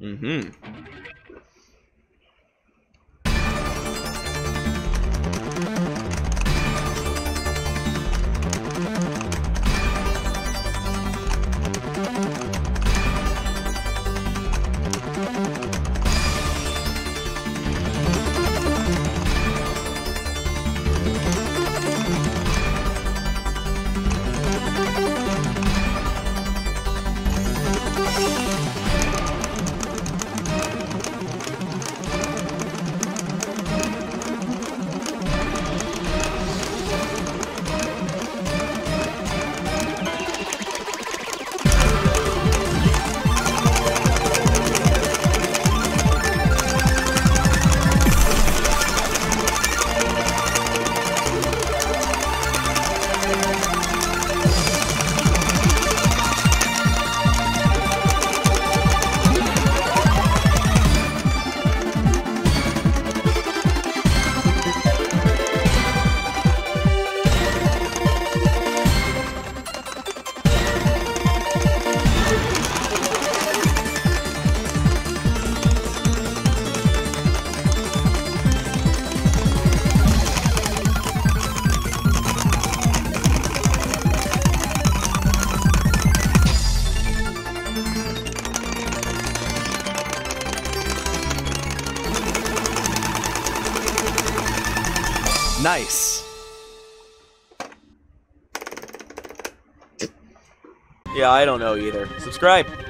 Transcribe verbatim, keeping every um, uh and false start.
Mm-hmm. Nice. Yeah, I don't know either. Subscribe.